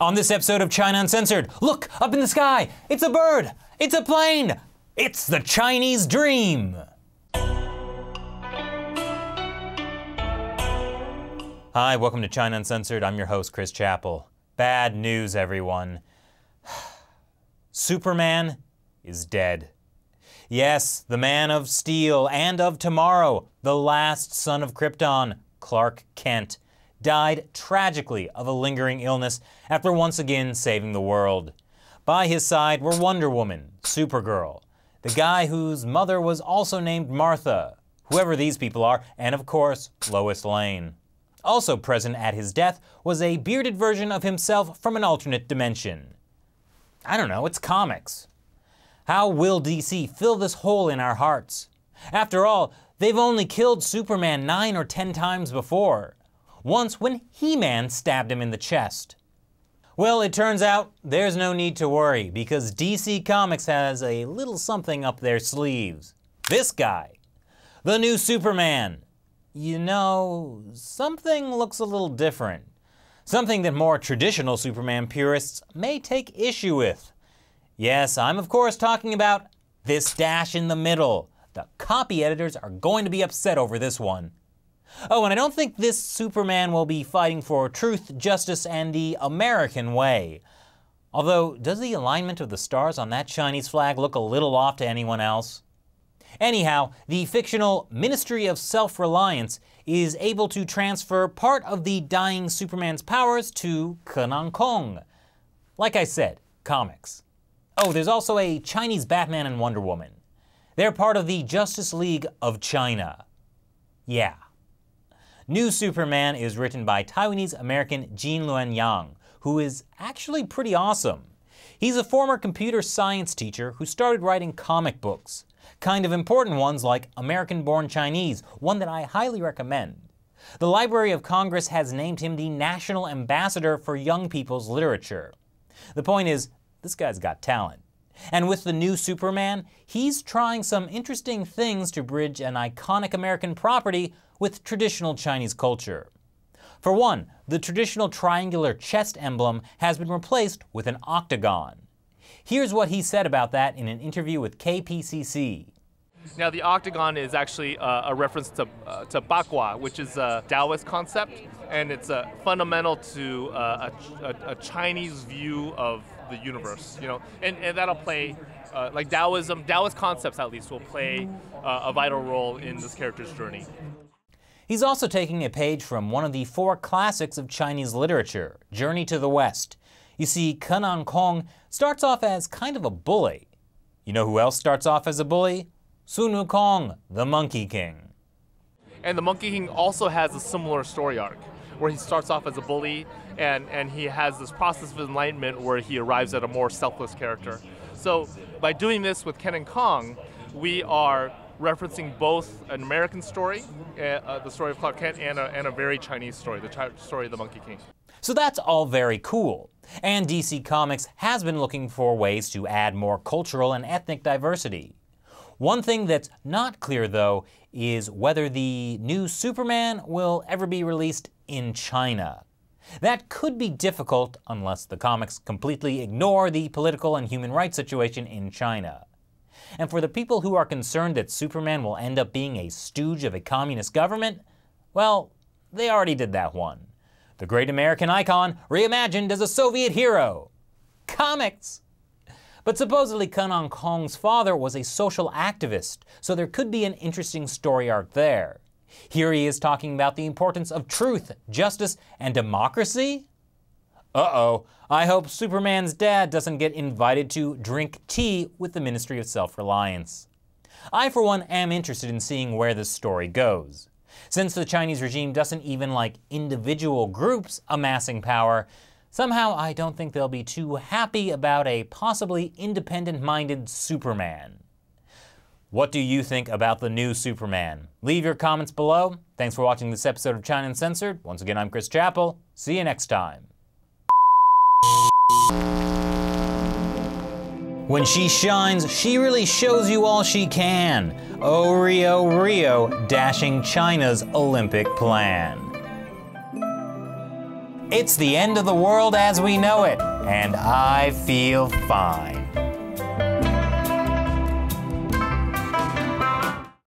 On this episode of China Uncensored, look up in the sky. It's a bird. It's a plane. It's the Chinese dream. Hi, welcome to China Uncensored. I'm your host, Chris Chappell. Bad news, everyone. Superman is dead. Yes, the Man of Steel and of Tomorrow, the last son of Krypton, Clark Kent, died tragically of a lingering illness after once again saving the world. By his side were Wonder Woman, Supergirl, the guy whose mother was also named Martha, whoever these people are, and of course, Lois Lane. Also present at his death was a bearded version of himself from an alternate dimension. I don't know, it's comics. How will DC fill this hole in our hearts? After all, they've only killed Superman 9 or 10 times before. Once when He-Man stabbed him in the chest. Well, it turns out there's no need to worry because DC Comics has a little something up their sleeves. This guy, the new Superman. You know, something looks a little different. Something that more traditional Superman purists may take issue with. Yes, I'm of course talking about this dash in the middle. The copy editors are going to be upset over this one. Oh, and I don't think this Superman will be fighting for truth, justice, and the American way. Although, does the alignment of the stars on that Chinese flag look a little off to anyone else? Anyhow, the fictional Ministry of Self-Reliance is able to transfer part of the dying Superman's powers to Kenan Kong. Like I said, comics. Oh, there's also a Chinese Batman and Wonder Woman. They're part of the Justice League of China. Yeah. New Superman is written by Taiwanese-American Gene Luen Yang, who is actually pretty awesome. He's a former computer science teacher who started writing comic books, kind of important ones like American-Born Chinese, one that I highly recommend. The Library of Congress has named him the National Ambassador for Young People's Literature. The point is, this guy's got talent. And with the new Superman, he's trying some interesting things to bridge an iconic American property with traditional Chinese culture. For one, the traditional triangular chest emblem has been replaced with an octagon. Here's what he said about that in an interview with KPCC. Now the octagon is actually a reference to Ba Gua, which is a Taoist concept, and it's fundamental to a Chinese view of the universe, you know, and that'll play, like Taoist concepts at least, will play a vital role in this character's journey. He's also taking a page from one of the 4 classics of Chinese literature, Journey to the West. You see, Kenan Kong starts off as kind of a bully. You know who else starts off as a bully? Sun Wukong, the Monkey King. And the Monkey King also has a similar story arc, where he starts off as a bully, and he has this process of enlightenment where he arrives at a more selfless character. So by doing this with Kenan Kong, we are referencing both an American story, the story of Clark Kent, and a very Chinese story, the story of the Monkey King. So that's all very cool. And DC Comics has been looking for ways to add more cultural and ethnic diversity. One thing that's not clear, though, is whether the new Superman will ever be released in China. That could be difficult unless the comics completely ignore the political and human rights situation in China. And for the people who are concerned that Superman will end up being a stooge of a communist government, well, they already did that one. The great American icon reimagined as a Soviet hero. Comics! But supposedly Kenan Kong's father was a social activist, so there could be an interesting story arc there. Here he is talking about the importance of truth, justice, and democracy? Uh-oh, I hope Superman's dad doesn't get invited to drink tea with the Ministry of Self-Reliance. I, for one, am interested in seeing where this story goes. Since the Chinese regime doesn't even like individual groups amassing power, somehow I don't think they'll be too happy about a possibly independent-minded Superman. What do you think about the new Superman? Leave your comments below. Thanks for watching this episode of China Uncensored. Once again, I'm Chris Chappell. See you next time. When she shines, she really shows you all she can. Oh, Rio, Rio, dashing China's Olympic plan. It's the end of the world as we know it, and I feel fine.